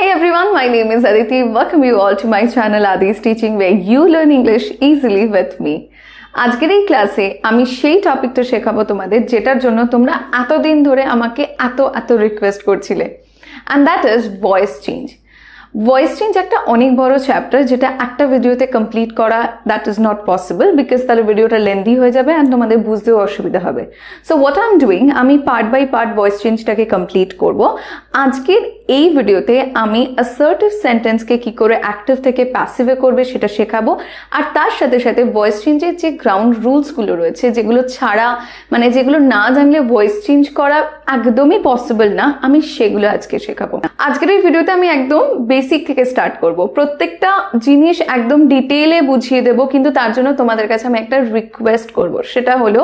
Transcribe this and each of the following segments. Hey everyone, my name is Aditi. Welcome you all to my channel Adi's Teaching where you learn English easily with me. আজকের এই ক্লাসে আমি সেই টপিকটা শেখাবো তোমাদের যেটার জন্য তোমরা এতদিন ধরে আমাকে এত রিকোয়েস্ট করছিলে and that is voice change. Voice change একটা অনেক বড় চ্যাপ্টার যেটা একটা ভিডিওতে কমপ্লিট করা that is not possible because তাহলে ভিডিওটা lengthy হয়ে যাবে and তোমাদের বুঝতেও অসুবিধা হবে. So what I'm doing, আমি part by part voice change টাকে কমপ্লিট করব. আজকের এই ভিডিওতে আমি assertive sentence কে কি করে active থেকে passive করবে সেটা শেখাবো আর তার সাথে সাথে voice change এর যে ground rules গুলো রয়েছে যেগুলো ছাড়া মানে যেগুলো না জানলে voice change করা একদমই possible না আমি সেগুলো আজকে শেখাবো. আজকের এই ভিডিওতে আমি একদম বেসিক থেকে স্টার্ট করব প্রত্যেকটা জিনিস একদম ডিটেইলে বুঝিয়ে দেব কিন্তু তার জন্য তোমাদের কাছে আমি একটা রিকোয়েস্ট করব সেটা হলো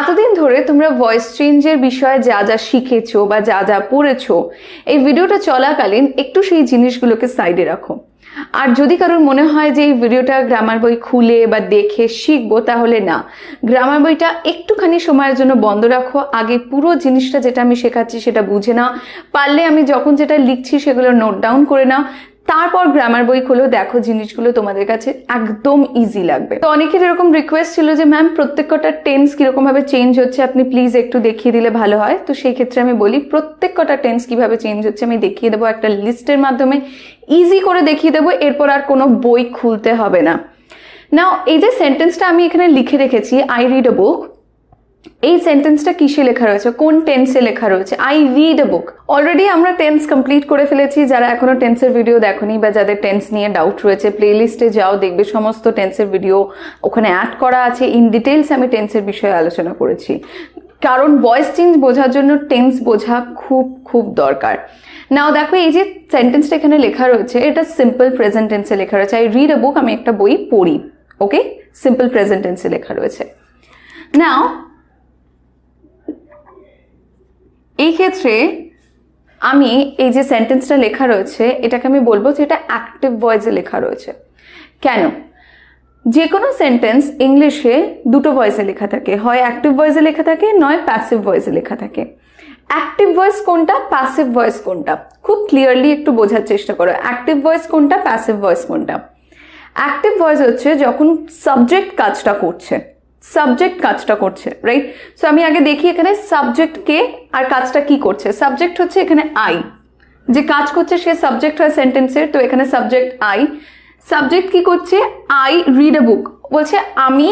এতদিন ধরে তোমরা ভয়েস চেঞ্জের বিষয়ে যা যা শিখেছো বা যা যা পড়েছো এই ভিডিওটা চলাকালীন একটু সেই জিনিসগুলোকে সাইডে রাখো আর যদি কারোর মনে হয় যে এই ভিডিওটা গ্রামার বই খুলে বা দেখে শিখবো তাহলে না গ্রামার বইটা একটুখানি সময়ের জন্য বন্ধ রাখো আগে পুরো জিনিসটা যেটা আমি শেখাচ্ছি সেটা বুঝে নাও পারলে আমি যখন যেটা লিখছি সেগুলো নোট ডাউন করে নাও তারপর গ্রামার বই খুলে দেখো জিনিসগুলো তোমাদের কাছে একদম ইজি লাগবে তো অনেকের এরকম রিকোয়েস্ট ছিল যে ম্যাম প্রত্যেকটা টেন্স কি রকম ভাবে চেঞ্জ হচ্ছে আপনি প্লিজ একটু দেখিয়ে দিলে ভালো হয় তো সেই ক্ষেত্রে আমি বলি প্রত্যেকটা টেন্স কিভাবে চেঞ্জ হচ্ছে আমি দেখিয়ে দেব একটা লিস্টের মাধ্যমে ইজি করে দেখিয়ে দেব এরপর আর কোনো বই খুলতে হবে না নাও এই যে সেন্টেন্সটা আমি এখানে লিখে রেখেছি আই রিড আ বুক এই সেন্টেন্সটা কিসে লেখা রয়েছে কোন টেন্সে লেখা রয়েছে I read a book already আমরা টেন্স কমপ্লিট করে ফেলেছি যারা এখনো টেন্সের ভিডিও দেখোনি বা যাদের টেন্স নিয়ে ডাউট রয়েছে প্লেলিস্টে যাও দেখবে সমস্ত টেন্সের ভিডিও ওখানে অ্যাড করা আছে ইন ডিটেইলস আমি টেন্সের বিষয়ে আলোচনা করেছি কারণ ভয়েস চেঞ্জ বোঝার জন্য টেন্স বোঝা খুব দরকার নাও দেখো এই যে সেন্টেন্সটা এখানে লেখা রয়েছে এটা সিম্পল প্রেজেন্ট টেন্সে লেখা রয়েছে আই রিড আ বুক আমি একটা বই পড়ি ওকে সিম্পল প্রেজেন্ট টেন্সে লেখা রয়েছে নাও এই ক্ষেত্রে আমি এই যে সেন্টেন্সটা লেখা রয়েছে এটাকে আমি বলবো যে এটা অ্যাকটিভ ভয়েসে লেখা রয়েছে কেন যে কোনো সেন্টেন্স ইংলিশে দুটো ভয়েসে লেখা থাকে হয় অ্যাকটিভ ভয়েসে লেখা থাকে নয় প্যাসিভ ভয়েসে লেখা থাকে অ্যাকটিভ ভয়েস কোনটা প্যাসিভ ভয়েস কোনটা খুব ক্লিয়ারলি একটু বোঝার চেষ্টা করো অ্যাকটিভ ভয়েস কোনটা প্যাসিভ ভয়েস কোনটা অ্যাকটিভ ভয়েস হচ্ছে যখন সাবজেক্ট কাজটা করছে सब्जेक्ट काजटा करछे राइट सो आमी आगे देखी एखाने सब्जेक्ट के आर काजटा की करछे सब्जेक्ट होच्छे एखाने आई जे काज करछे से सब्जेक्ट हय सेंटेंसेर तो एखाने सब्जेक्ट आई सब्जेक्ट की करछे आई रीड अ बुक बोलछे आमी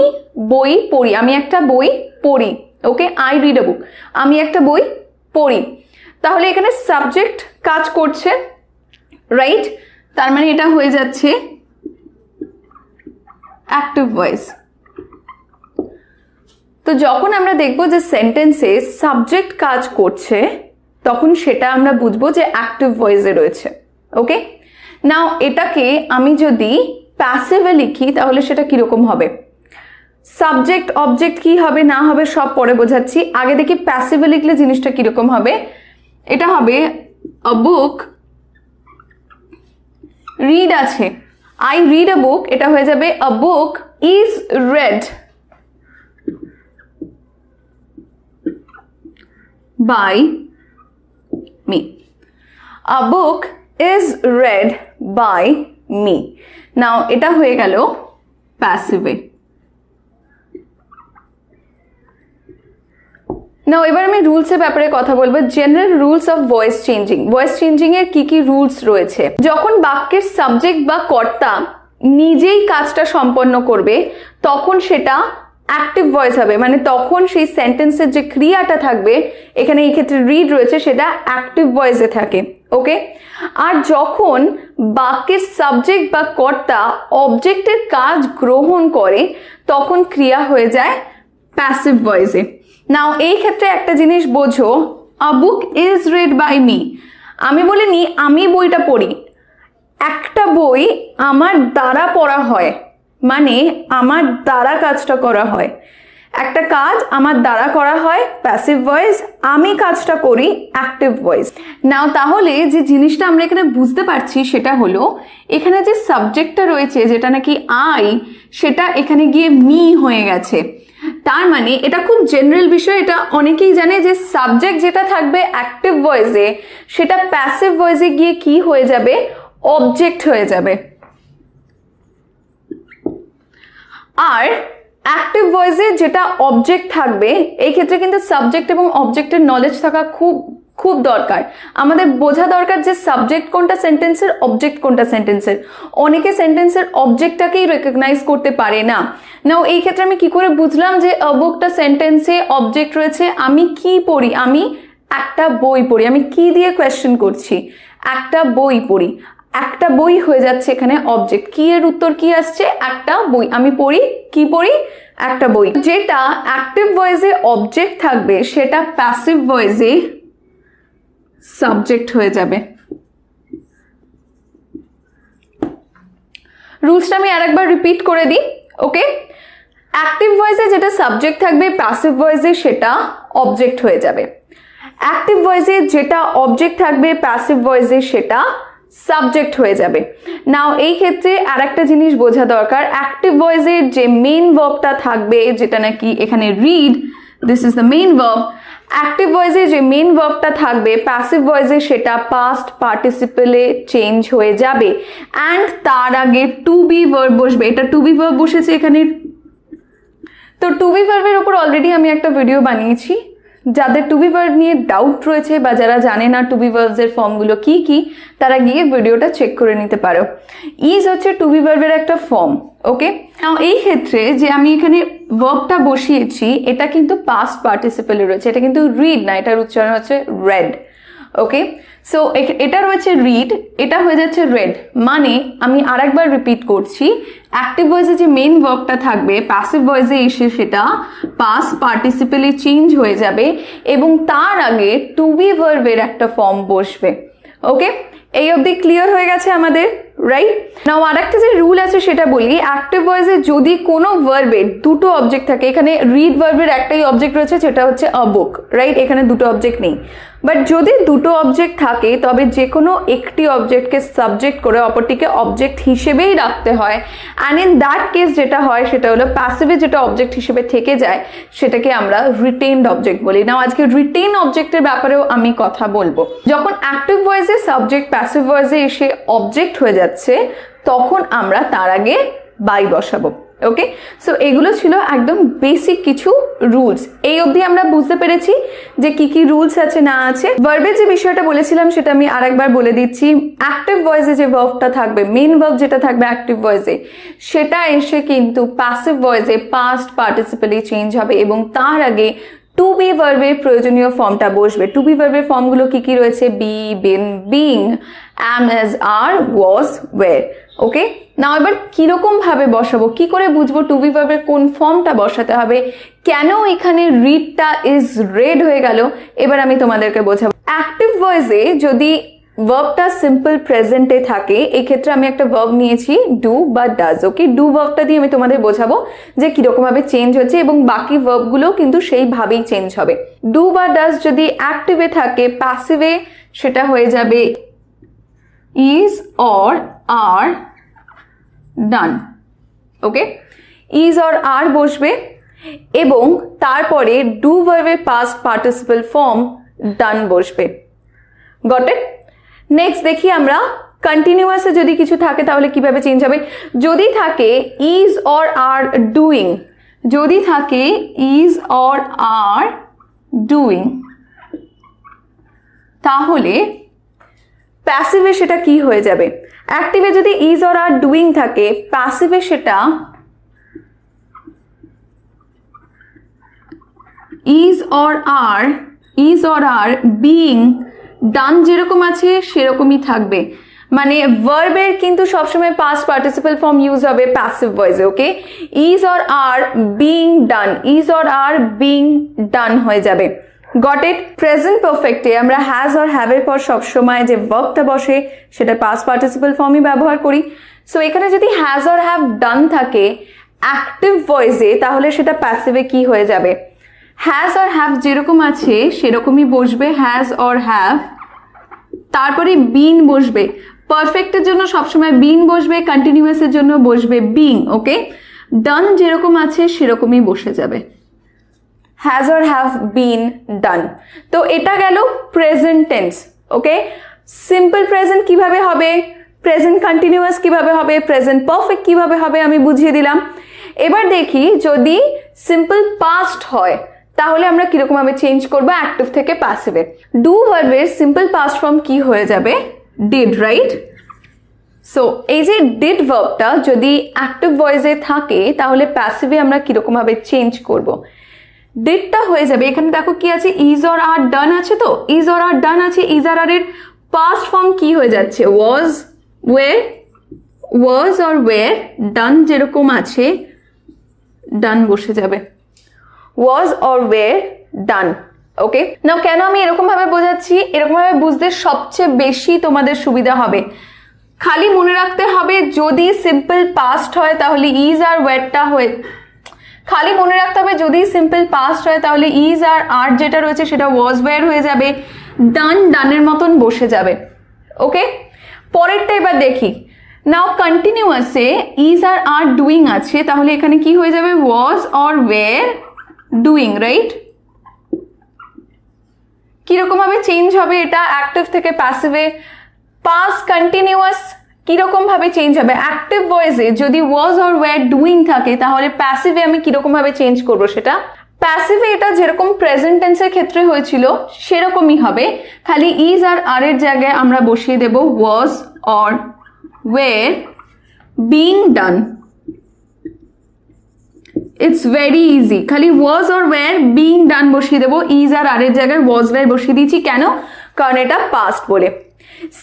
बोई पढ़ी आमी एकटा बोई पढ़ी okay I read a book आमी एकटा बोई पढ़ी ताहले एखाने सब्जेक्ट काज करछे राइट तार माने एटा हये जाच्छे एक्टिव वॉइस तो যখন আমরা দেখব যে সেন্টেন্সে সাবজেক্ট কাজ করছে তখন সেটা আমরা বুঝবো যে অ্যাকটিভ ভয়েসে রয়েছে ওকে নাও এটাকে আমি যদি প্যাসিভে লিখি তাহলে সেটা কি রকম হবে সাবজেক্ট অবজেক্ট কি হবে না হবে সব পরে বোঝাচ্ছি আগে দেখি প্যাসিভে লিখলে জিনিসটা কি রকম হবে এটা হবে আ বুক রিড আছে আই রিড আ বুক এটা হয়ে যাবে a book is read by me a book is read by me now eta hoye gelo passive now ebar ami rules er byapare kotha bolbo general rules of voice changing er ki ki rules royeche jokhon bakyer subject ba korta nijei kajta সম্পন্ন korbe tokhon seta active voice হবে মানে তখন সেই সেন্টেন্সের যে ক্রিয়াটা থাকবে এখানে এই ক্ষেত্রে রিড রয়েছে সেটা অ্যাকটিভ ভয়েসে থাকে ওকে আর যখন বাক্যের সাবজেক্ট বা কর্তা অবজেক্টের কাজ গ্রহণ করে তখন ক্রিয়া হয়ে যায় প্যাসিভ ভয়েসে নাও এই ক্ষেত্রে একটা জিনিস বোঝো a book is read by me আমি বলিনি আমি বইটা পড়ি একটা বই আমার দ্বারা পড়া হয় মানে আমার দ্বারা কাজটা করা হয় একটা কাজ আমার দ্বারা করা হয় প্যাসিভ ভয়েস আমি কাজটা করি অ্যাকটিভ ভয়েস নাও তাহলে যে জিনিসটা আমরা এখানে বুঝতে পারছি সেটা হলো এখানে যে সাবজেক্টটা রয়েছে যেটা নাকি আই সেটা এখানে গিয়ে মি হয়ে গেছে तार माने एटा खूब जेनारेल विषय, एटा अनेकेई जाने जे सब्जेक्ट जेटा थाकबे एक्टिव वॉइसे सेटा पैसिव वॉइसे गिये की होये जाबे ऑब्जेक्ट होये जाबे। आर एक्टिव वॉइसे जेटा ऑब्जेक्ट थाकबे एई क्षेत्रे किन्तु सब्जेक्ट एबं ऑब्जेक्टेर नलेज थाका खूब खूब दरकार। आमादेर बोझा दरकार जे सब्जेक्ट कोनटा सेंटेंसेर ऑब्जेक्ट कोनटा सेंटेंसेर। अनेके सेंटेंसेर ऑब्जेक्टटाकेई रेकगनाइज करते पारे ना। नाउ एई क्षेत्रे आमि कि करे बुझलाम जे अबोक्ता सेंटेंसे ऑब्जेक्ट रयेछे। आमि कि पढ़ी, आमि एकटा बोई पढ़ी, आमि कि दिये क्वेश्चन करछि, एकटा बोई पढ़ी, एकटा बोई हये जाच्छे एखाने ऑब्जेक्ट। कि एर उत्तर कि आसछे? एकटा बोई। आमि पढ़ी, कि पढ़ी? एकटा बोई। जेटा एक्टिव वॉइसे ऑब्जेक्ट थाकबे सेटा पैसिव वॉइसे सब्जेक्ट हो जाए। रूल्स टाइम आरेक बार रिपीट कर दी। ओके, एक्टिव वॉइस है जेटा सब्जेक्ट থাকবে, पैसिव वॉइस है সেটা অবজেক্ট হয়ে যাবে। एक्टिव वॉइस है जेटा অবজেক্ট থাকবে, पैसिव वॉइस है সেটা সাবজেক্ট হয়ে যাবে। নাও এই ক্ষেত্রে আরেকটা জিনিস বোঝা দরকার, অ্যাকটিভ ভয়েসের যে মেইন ভার্বটা থাকবে যেটা নাকি এখানে read, this is the main verb. Active वॉइसे जो मेन वर्बटा थाकबे पैसिव वॉइसे सेटा पास्ट पार्टिसिपले चेंज हो जाए। एंड तार आगे to be verb बसबे। Etah to be verb बसेछे एखाने, तो टू बी वर्बेर उपर अलरेडी आमी एकटा भिडियो बानिয়েছি। যাদের টু বি ভার্ব নিয়ে ডাউট রয়েছে বা যারা জানে না টু বি ভার্বসের ফর্মগুলো কি কি, তারা গিয়ে ভিডিওটা চেক করে নিতে পারো। ইজ হচ্ছে টু বি ভার্বের একটা ফর্ম। ওকে, নাও এই ক্ষেত্রে যে আমি এখানে ভার্বটা বসিয়েছি এটা কিন্তু পাস্ট পার্টিসিপলে রয়েছে, এটা কিন্তু রিড না, এটার উচ্চারণ হচ্ছে রেড। ওকে, সো এটা রয়েছে রিড, এটা হয়ে যাচ্ছে রেড। মানে আমি আরেকবার রিপিট করছি, অ্যাকটিভ ভয়েসে যে মেইন ভার্বটা থাকবে প্যাসিভ ভয়েসে এসে সেটা পাস্ট পার্টিসিপলে চেঞ্জ হয়ে যাবে এবং তার আগে টু বি ভার্বের একটা ফর্ম বসবে। ওকে, এই অবধি ক্লিয়ার হয়ে গেছে আমাদের, রাইট? নাও আরেকটা যে রুল আছে সেটা বলি, অ্যাকটিভ ভয়েসে যদি কোনো ভার্বের দুটো অবজেক্ট থাকে, এখানে রিড ভার্বের একটাই অবজেক্ট রয়েছে সেটা হচ্ছে আ বুক, রাইট? এখানে দুটো অবজেক্ট নেই। বাট যদি দুটো অবজেক্ট থাকে তবে যে কোনো একটি অবজেক্টকে সাবজেক্ট করে অপরটিকে অবজেক্ট হিসেবেই রাখতে হয়। অ্যান্ড ইন দ্যাট কেস যেটা হয় সেটা হলো প্যাসিভে যেটা অবজেক্ট হিসেবে থেকে যায় সেটাকে আমরা রিটেইনড অবজেক্ট বলি। নাও আজকে রিটেইন অবজেক্টের ব্যাপারেও আমি কথা বলবো। যখন অ্যাকটিভ ভয়েসে সাবজেক্ট প্যাসিভ ভয়েসে এসে অবজেক্ট হয়ে যাচ্ছে তখন আমরা তার আগে বাই বসাবো। ওকে, সো এগুলো ছিল একদম বেসিক কিছু রুলস। এই অবধি আমরা বুঝতে পেরেছি যে কি কি রুলস আছে না আছে। ভার্বের যে বিষয়টা বলেছিলাম সেটা আমি আরেকবার বলে দিচ্ছি। অ্যাকটিভ ভয়েসে যে ভার্বটা থাকবে, মেইন ভার্ব যেটা থাকবে অ্যাকটিভ ভয়েসে, সেটা এসে কিন্তু প্যাসিভ ভয়েসে পাস্ট পার্টিসিপেলে চেঞ্জ হবে এবং তার আগে টু বি ভার্বের প্রয়োজনীয় ফর্মটা বসবে। টু বি ভার্বের ফর্মগুলো কি কি রয়েছে? Be, been, being, am, is, are, was, were. Okay, now এবার কিরকম ভাবে বসাবো, কি করে বুঝবো টু বি ভার্বের কোন ফর্মটা বসাতে হবে, কেন এখানে রিডটা ইজ রেড হয়ে গেল, এবার আমি তোমাদেরকে বোঝাবো। অ্যাকটিভ ভয়েসে যদি ভার্বটা সিম্পল প্রেজেন্টে থাকে, এই ক্ষেত্রে আমি একটা ভার্ব নিয়েছি ডু বা ডাজ। ওকে, ডু ভার্বটা দিয়ে আমি তোমাদের বোঝাবো যে কিরকমভাবে চেঞ্জ হচ্ছে এবং বাকি ভার্বগুলো কিন্তু সেইভাবেই চেঞ্জ হবে। ডু বা ডাজ যদি অ্যাক্টিভে থাকে প্যাসিভে সেটা হয়ে যাবে is, or, are, done. Okay, is or are বসবে এবং তারপরে ডু ভার্বের পাস্ট পার্টিসিপল ফর্ম ডান বসবে। Got it? নেক্সট দেখি আমরা কন্টিনিউয়াসে যদি কিছু থাকে তাহলে কিভাবে চেঞ্জ হবে। যদি থাকে ইজ অর আর ডুইং, যদি থাকে ইজ অর আর ডুইং, তাহলে প্যাসিভে সেটা কি হয়ে যাবে? অ্যাক্টিভে যদি ইজ অর আর ডুইং থাকে প্যাসিভে সেটা is or are being, done যেরকম আছে সেরকমই থাকবে। মানে ভার্বের কিন্তু সবসময় পাস্ট পার্টিসিপল ফর্ম ইউজ হবে প্যাসিভ ভয়েসে। Okay, is or are being done, is or are being done হয়ে যাবে। Got it? প্রেজেন্ট পারফেক্টে আমরা হ্যাজ অর হ্যাভের পর সবসময় যে ভার্বটা বসে সেটা পাস্ট পার্টিসিপল ফর্মই ব্যবহার করি। সো এখানে যদি হ্যাজ অর হ্যাভ ডান থাকে অ্যাক্টিভ ভয়েসে তাহলে সেটা প্যাসিভে কি হয়ে যাবে? হ্যাজ অর হ্যাভ যেরকম আছে সেরকমই বসবে, হ্যাজ অর হ্যাভ, তারপরে বিন বসবে। পারফেক্টের জন্য সবসময় বিন বসবে, কন্টিনিউয়াসের জন্য বসবে বিং। ওকে, ডান যেরকম আছে সেরকমই বসে যাবে। has or have been done. तो एटा गेलो present tense, okay? Simple present কিভাবে হবে, present continuous কিভাবে হবে, present perfect কিভাবে হবে আমি বুঝিয়ে দিলাম। এবার দেখি যদি simple past হয় তাহলে আমরা কি রকম ভাবে চেঞ্জ করব অ্যাকটিভ থেকে প্যাসিভে। ডু ভার্বের সিম্পল পাস্ট ফর্ম কি হয়ে যাবে, ডিড, রাইট? সো এই যে ডিড ভার্বটা যদি অ্যাকটিভ ভয়েসে থাকে তাহলে প্যাসিভে আমরা কি রকম ভাবে চেঞ্জ করব। ডিডটা হয়ে যাবে, এখানে দেখো কি আছে, ইজ অর আর ডান আছে, তো ইজ অর আর ডান আছে, ইজ আর আর এর পাস্ট ফর্ম কি হয়ে যাচ্ছে, was, were, was or were, done যেরকম আছে ডান বসে যাবে, was or were done, okay? Now কেন আমি এরকম ভাবে বোঝাচ্ছি, এরকম ভাবে বুঝতে সবচেয়ে বেশি তোমাদের সুবিধা হবে। খালি মনে রাখতে হবে যদি সিম্পল পাস্ট হয় তাহলে ইজ আর ওয়্যারটা হয়, খালি মনে রাখতে হবে যদি সিম্পল পাস্ট হয় তাহলে ইজ আর আর যেটা রয়েছে সেটা was were হয়ে যাবে, done ডানের মতন বসে যাবে, ওকে? পরেরটা এবার দেখি। নাও কন্টিনিউয়াসে ইজ আর আর ডুইং আছে তাহলে এখানে কি হয়ে যাবে, was or were doing, right? কিরকম ভাবে চেঞ্জ হবে এটা অ্যাকটিভ থেকে প্যাসিভে, past continuous কিরকম ভাবে চেঞ্জ হবে, অ্যাকটিভ ভয়েসে যদি was or were doing থাকে তাহলে প্যাসিভে আমি কিরকম ভাবে চেঞ্জ করব সেটা। প্যাসিভে এটা যেরকম প্রেজেন্ট টেন্সের ক্ষেত্রে হয়েছিল সেরকমই হবে, খালি is আর are এর জায়গায় আমরা বসিয়ে দেব was or were being done. It's very easy, খালি was or were being done বসিয়ে দেবো, is আর আর এর জায়গায় was were বসিয়ে দিচ্ছি, কেন, কারণ এটা past বলে।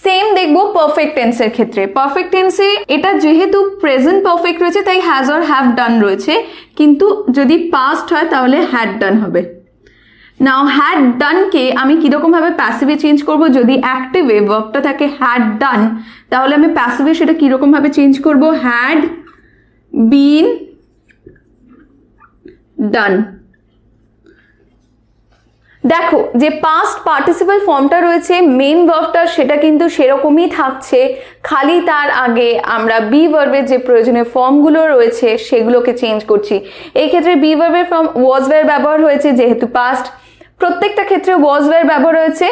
সেম দেখবো perfect tense এর ক্ষেত্রে, perfect tense এ এটা যেহেতু present perfect রয়েছে তাই has or have done রয়েছে, কিন্তু যদি past হয় তাহলে had done হবে। নাও had done কে আমি কিরকম ভাবে passive এ চেঞ্জ করব, যদি active এ ভার্বটা থাকে had done তাহলে আমি passive এ সেটা কিরকম ভাবে চেঞ্জ করব, had been done. দেখো যে past participle ফর্মটা রয়েছে মেইন ভার্বটা সেটা কিন্তু সেরকমই থাকছে, খালি তার আগে আমরা বি ভার্বের যে প্রয়োজনীয় ফর্মগুলো রয়েছে সেগুলোকে চেঞ্জ করছি। এই ক্ষেত্রে বি ভার্বের ফর্ম was were ব্যবহার হয়েছে যেহেতু past, প্রত্যেকটা ক্ষেত্রে was were ব্যবহার হয়েছে,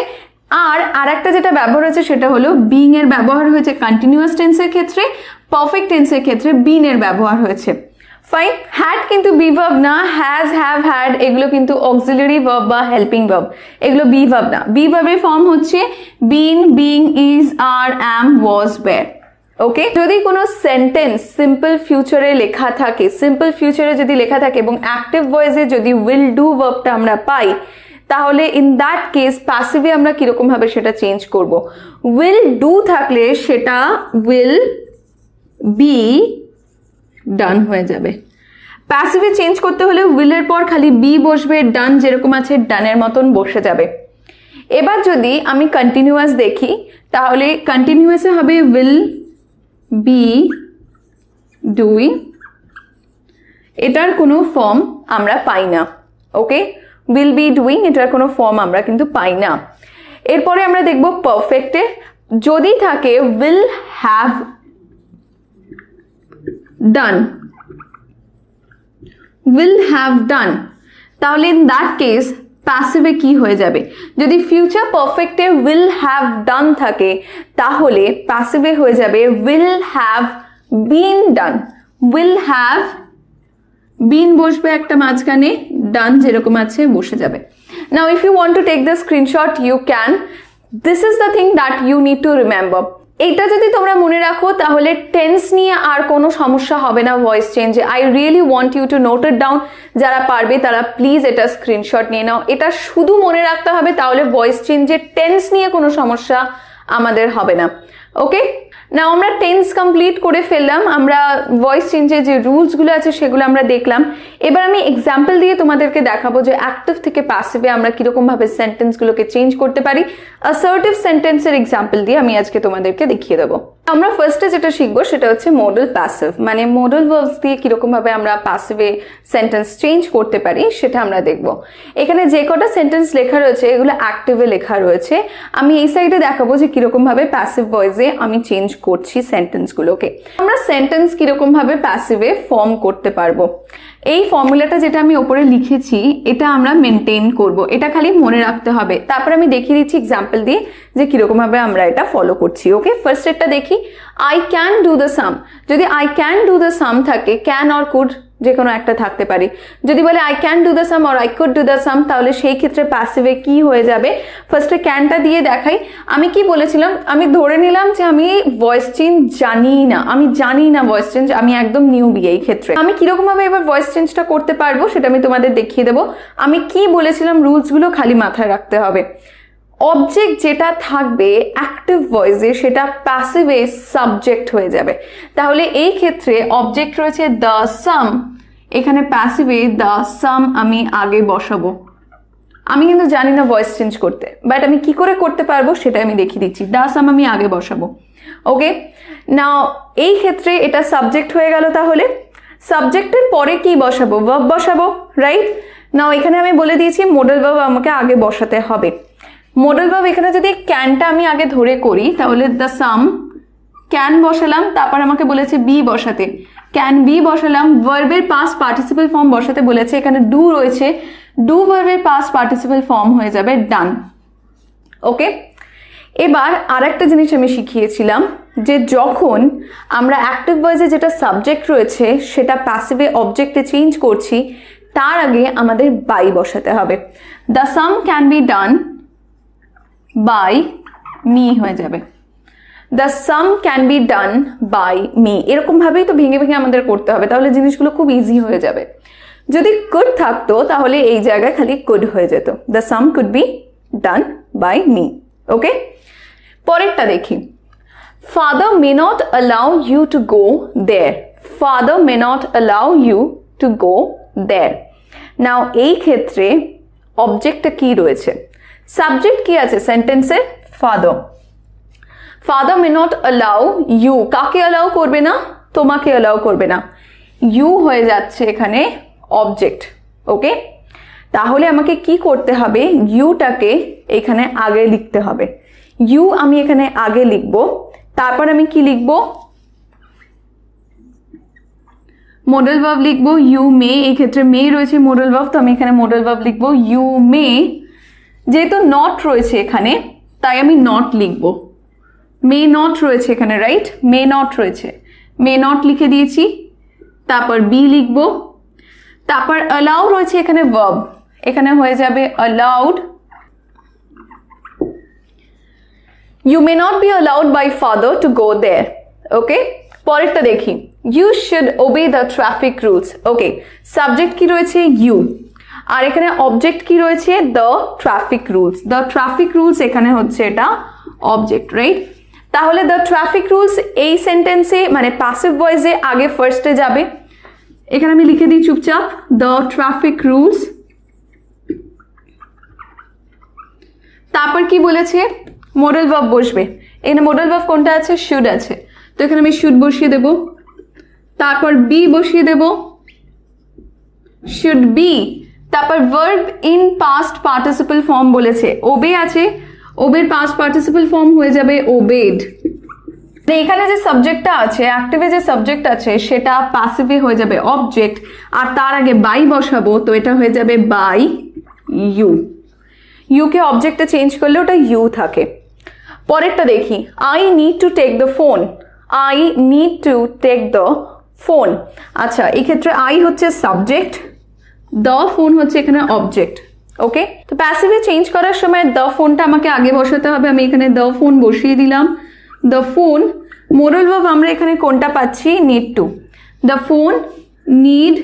আর আরেকটা যেটা ব্যবহার হয়েছে সেটা হলো being এর ব্যবহার হয়েছে কন্টিনিউয়াস টেন্সের ক্ষেত্রে, পারফেক্ট টেন্সের ক্ষেত্রে been এর ব্যবহার হয়েছে। ফাইন, হ্যাড কিন্তু বি ভার্ব না, হ্যাজ, হ্যাভ, হ্যাড এগুলো কিন্তু অক্সিলারি ভার্ব বা হেল্পিং ভার্ব, এগুলো বি ভার্ব না। বি ভার্বের ফর্ম হচ্ছে been, being, is, are, am, was, were, okay? যদি কোনো সেন্টেন্স সিম্পল ফিউচারে লেখা থাকে, সিম্পল ফিউচারে যদি লেখা থাকে এবং অ্যাক্টিভ ভয়েসে যদি উইল ডু ভার্বটা আমরা পাই তাহলে ইন দ্যাট কেস প্যাসিভে আমরা কীরকমভাবে সেটা চেঞ্জ করব। উইল ডু থাকলে সেটা উইল বি ডান হয়ে যাবে। প্যাসিভে চেঞ্জ করতে হলে উইলের পর খালি বি বসবে, ডান যেরকম আছে ডানের মতন বসে যাবে। এবার যদি আমি কন্টিনিউয়াস দেখি তাহলে কন্টিনিউয়াসে হবে উইল বি ডুইং, এটার কোনো ফর্ম আমরা পাই না, ওকে? উইল বি ডুইং এটার কোনো ফর্ম আমরা কিন্তু পাই না। এরপরে আমরা দেখব পারফেক্টে যদি থাকে will have done, will have done, তাহলে in that case passive কি হয়ে যাবে, যদি future perfect A will have done থাকে তাহলে passive হয়ে যাবে will have been done, will have been বসবে একটা মাঝখানে, done যেরকম আছে বসে যাবে। Now if you want to take the screenshot you can, this is the thing that you need to remember. এটা যদি তোমরা মনে রাখো তাহলে টেন্স নিয়ে আর কোনো সমস্যা হবে না ভয়েস চেঞ্জে। I really want you to note it down, যারা পারবে তারা প্লিজ এটা স্ক্রিনশট নিয়ে নাও, এটা শুধু মনে রাখতে হবে তাহলে ভয়েস চেঞ্জে টেন্স নিয়ে কোনো সমস্যা আমাদের হবে না, ওকে? নাও আমরা টেন্স কমপ্লিট করে ফেললাম, আমরা ভয়েস চেঞ্জের যে রুলসগুলো আছে সেগুলো আমরা দেখলাম। এবার আমি এক্সাম্পল দিয়ে তোমাদেরকে দেখাবো যে অ্যাকটিভ থেকে প্যাসিভে আমরা কীরকমভাবে সেন্টেন্সগুলোকে চেঞ্জ করতে পারি। অ্যাসার্টিভ সেন্টেন্সের এক্সাম্পল দিয়ে আমি আজকে তোমাদেরকে দেখিয়ে দেবো। আমরা ফার্স্টে যেটা শিখবো সেটা হচ্ছে মোডাল প্যাসিভ, মানে মোডাল ভার্বস দিয়ে কীরকমভাবে আমরা প্যাসিভে সেন্টেন্স চেঞ্জ করতে পারি সেটা আমরা দেখবো। এখানে যে কটা সেন্টেন্স লেখা রয়েছে এগুলো অ্যাকটিভে লেখা রয়েছে, আমি এই সাইডে দেখাবো যে কীরকমভাবে প্যাসিভ ভয়েসে আমি চেঞ্জ করছি সেন্টেন্সগুলোকে, আমরা সেন্টেন্স কীরকমভাবে প্যাসিভে ফর্ম করতে পারবো। এই ফর্মুলাটা যেটা আমি উপরে লিখেছি এটা আমরা মেইনটেইন করব, এটা খালি মনে রাখতে হবে। তারপর আমি দেখিয়ে দিচ্ছি एग्जांपल দিয়ে যে কি রকম ভাবে আমরা এটা ফলো করছি। ওকে, ফার্স্ট একটা দেখি, I can do the same. যদি I can do the same থাকে, ক্যান অর কুড যে কোনো একটা থাকতে পারে। যদি বলে I can do the same or I could do the same, তাহলে সেই ক্ষেত্রে প্যাসিভে কি হয়ে যাবে? ফার্স্টে ক্যানটা দিয়ে দেখাই। আমি কি বলেছিলাম, আমি ধরে নিলাম যে আমি ভয়েস চেঞ্জ জানি না ভয়েস চেঞ্জ, আমি একদম নিউবি এই ক্ষেত্রে। আমি কিরকমভাবে এবার ভয়েস চেঞ্জটা করতে পারবো সেটা আমি তোমাদের দেখিয়ে দেবো। আমি কি বলেছিলাম, রুলসগুলো খালি মাথায় রাখতে হবে। অবজেক্ট যেটা থাকবে অ্যাক্টিভ ভয়েসে সেটা প্যাসিভে সাবজেক্ট হয়ে যাবে। তাহলে এই ক্ষেত্রে অবজেক্ট রয়েছে দ্য সাম, এখানে প্যাসিভে দ্য সাম আমি আগে বসাবো। আমি কিন্তু জানি না ভয়েস চেঞ্জ করতে, বাট আমি কি করে করতে পারবো সেটা আমি দেখিয়ে দিচ্ছি। দ্য সাম আমি আগে বসাবো। ওকে, নাও এই ক্ষেত্রে এটা সাবজেক্ট হয়ে গেল। তাহলে সাবজেক্টের পরে কি বসাবো? ভার্ব বসাবো, রাইট? নাও এখানে আমি বলে দিয়েছি মডেল ভার্ব আমাকে আগে বসাতে হবে। মডেল ভার্ব এখানে যদি ক্যানটা আমি আগে ধরে করি, তাহলে দ্য সাম ক্যান বসালাম, তারপর আমাকে বলেছে বি বসাতে, ক্যান বি বসালাম। ভার্বের পাস্ট পার্টিসিপেল ফর্ম বসাতে বলেছে, এখানে ডু রয়েছে, ডু ভার্বের পাস্ট পার্টিসিপেল ফর্ম হয়ে যাবে ডান। ওকে, এবার আরেকটা জিনিস আমি শিখিয়েছিলাম যে যখন আমরা অ্যাক্টিভ ভয়েসে যেটা সাবজেক্ট রয়েছে সেটা প্যাসিভে অবজেক্টে চেঞ্জ করছি, তার আগে আমাদের বাই বসাতে হবে। The same can be done by me হয়ে যাবে, the same can be done by me. এরকমভাবেই তো ভেঙে ভেঙে আমাদের করতে হবে, তাহলে জিনিসগুলো খুব ইজি হয়ে যাবে। যদি কুড থাকতো তাহলে এই জায়গায় খালি কুড হয়ে যেত, the same could be done by me. Okay, পরেরটা দেখি, father may not allow you to go there. Father may not allow you to go there. Now এই ক্ষেত্রে অবজেক্টটা কি রয়েছে, সাবজেক্ট কি আছে সেন্টেন্সে? Father. Father may not allow you, কাকে অ্যালাউ করবে না? তোমাকে অ্যালাউ করবে না। ইউ হয়ে যাচ্ছে এখানে অবজেক্ট। ওকে, তাহলে আমাকে কি করতে হবে, ইউটাকে এখানে আগে লিখতে হবে। ইউ আমি এখানে আগে লিখব, তারপর আমি কি লিখব? মডেল ভার্ব লিখব। ইউ মে, এই ক্ষেত্রে মে রয়েছে মডেল ভার্ব, তো আমি এখানে মডেল ভার্ব লিখব। ইউ মে, যেহেতু নট রয়েছে এখানে তাই আমি নট লিখব। মে নট রয়েছে এখানে, রাইট? মে নট রয়েছে, মে নট লিখে দিয়েছি, তারপর বি লিখব। তারপর অ্যালাউ রয়েছে এখানে ভার্ব, এখানে হয়ে যাবে allowed. You may not be allowed by father to go there. Okay, পরেরটা দেখি, you should obey the traffic rules. Okay, subject কি রয়েছে? ইউ, আর এখানে অবজেক্ট কি রয়েছে? The traffic rules. The traffic rules এখানে হচ্ছে এটা অবজেক্ট, রাইট? তাহলে দ্য ট্রাফিক রুলস এই সেন্টেন্সে মানে প্যাসিভ ভয়েসে আগে ফার্স্টে যাবে। এখানে আমি লিখে দিই চুপচাপ দ্য ট্রাফিক রুলস। তারপর কি বলেছে? মডেল ভার্ব বসবে। এখানে মডেল ভার্ব কোনটা আছে? শুড আছে, তো এখানে আমি শুড বসিয়ে দেব, তারপর বি বসিয়ে দেব, শুড বি। তারপর verb in past participle form বলেছে, ওবে আছে, ওবের পাস্ট পার্টিসিপল ফর্ম হয়ে যাবে ওবেড। এখানে যে সাবজেক্টটা আছে, অ্যাক্টিভে যে সাবজেক্ট আছে সেটা প্যাসিভে হয়ে যাবে অবজেক্ট, আর তার আগে বাই বসাবো, তো এটা হয়ে যাবে বাই ইউ। ইউকে অবজেক্টে চেঞ্জ করলে ওটা ইউ থাকে। পরেরটা দেখি, I need to take the phone. I need to take the phone. আচ্ছা, এক্ষেত্রে আই হচ্ছে সাবজেক্ট, দ্য ফোন হচ্ছে এখানে অবজেক্ট। ওকে, তো প্যাসিভে চেঞ্জ করার সময় দ্য ফোনটা আমাকে আগে বসাতে হবে। আমি এখানে দ্য ফোন বসিয়ে দিলাম, দ্য ফোন। মডেল ভার্ব আমরা এখানে কোনটা পাচ্ছি? Need to. The phone need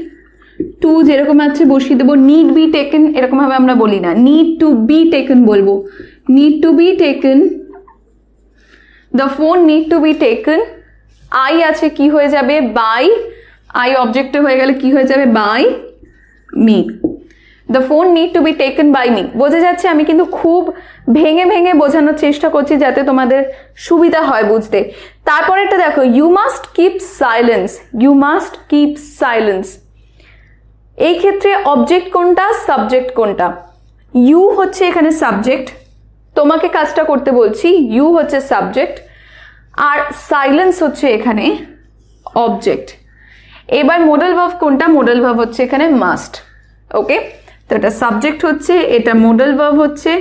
to যেরকম আছে বসিয়ে দেবো। নিড বি টেকেন এরকমভাবে আমরা বলি না, নিড টু বি টেকেন বলবো, need to be taken. The phone need to be taken. I আছে, কি হয়ে যাবে? বাই। আই অবজেক্ট হয়ে গেলে কি হয়ে যাবে? By me. The phone need to be taken by me. বোঝা যাচ্ছে আমি কিন্তু খুব ভেঙে ভেঙে বোঝানোর চেষ্টা করছি যাতে তোমাদের সুবিধা হয় বুঝতে। তারপরে এটা দেখো, you must keep silence. You must keep silence. এই ক্ষেত্রে অবজেক্ট কোনটা, সাবজেক্ট কোনটা? ইউ হচ্ছে এখানে সাবজেক্ট, তোমাকে কাজটা করতে বলছি। ইউ হচ্ছে সাবজেক্ট আর সাইলেন্স হচ্ছে এখানে অবজেক্ট। एबार मोडल भाव कोनटा मोडल भाव होच्छे एखाने मास्ट ओके तो एटा सब्जेक्ट होच्छे एटा मोडल भाव होच्छे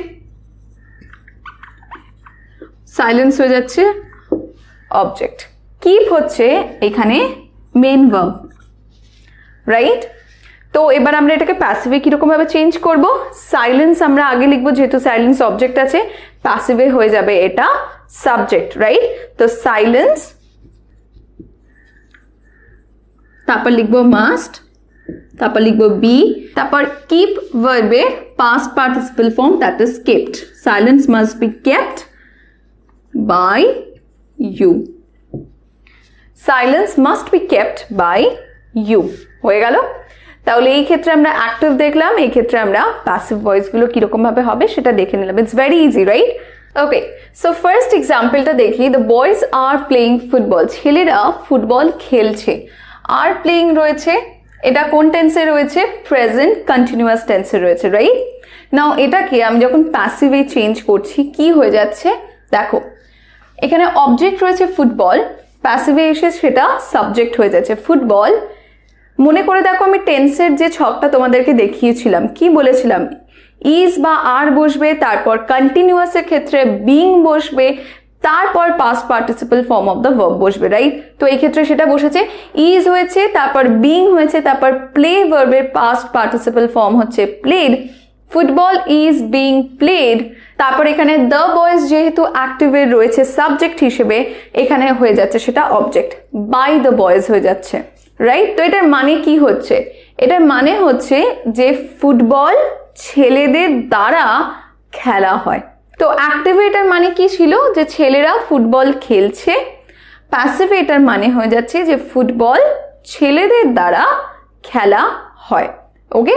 साइलेंस हो जाच्छे ऑब्जेक्ट कीप होच्छे एखाने मेन भाव राइट तो एबार आमरा एटाके पैसिवे की रकम भावे चेंज करबो साइलेंस आमरा आगे लिखबो जेहेतु साइलेंस ऑब्जेक्ट आछे पैसिवे हो जाबे एटा सब्जेक्ट राइट तो साइलेंस तापर लिखबो मास्ट तापर लिखबो बी तापर कीप वर्बे past participle form that is kept silence must be kept by you silence must be kept by you হয়ে গেল তাহলে এই ক্ষেত্রে আমরা অ্যাক্টিভ দেখলাম এই ক্ষেত্রে আমরা প্যাসিভ ভয়েস গুলো কি রকম ভাবে হবে সেটা দেখে নিলাম it's very easy right okay so first example টা দেখি the boys are playing football ছেলেরা ফুটবল খেলছে आर प्लेइंग রয়েছে এটা কোন টেন্সে রয়েছে প্রেজেন্ট কন্টিনিউয়াস টেন্সে রয়েছে রাইট নাও এটাকে আমি যখন প্যাসিভে চেঞ্জ করছি কি হয়ে যাচ্ছে দেখো এখানে অবজেক্ট রয়েছে ফুটবল প্যাসিভে এসে সেটা সাবজেক্ট হয়ে যাচ্ছে ফুটবল মনে করে দেখো আমি টেন্সের যে ছকটা তোমাদেরকে দেখিয়েছিলাম কি বলেছিলাম ইজ বা আর বসবে তারপর কন্টিনিউয়াস এর ক্ষেত্রে বিইং বসবে तारपर past participle form of the verb बसबे राइट तो এই ক্ষেত্রে সেটা বসেছে ইজ হয়েছে তারপর বিং হয়েছে তারপর প্লে ভার্বের পাস্ট পার্টিসিপল ফর্ম হচ্ছে played football is being played তারপর এখানে দ্য বয়েজ যেহেতু অ্যাক্টিভে রয়েছে সাবজেক্ট হিসেবে এখানে হয়ে যাচ্ছে সেটা অবজেক্ট বাই দ্য বয়েজ হয়ে যাচ্ছে রাইট তো এটার মানে কি হচ্ছে এটার মানে হচ্ছে যে ফুটবল ছেলেদের দ্বারা খেলা হয় तो एक्टिवेटर माने की छिलो जे छेलेरा फुटबॉल खेलछे पैसिवेटर माने हो जाच्छे जे फुटबॉल छेलेदेर द्वारा खेला हय ओके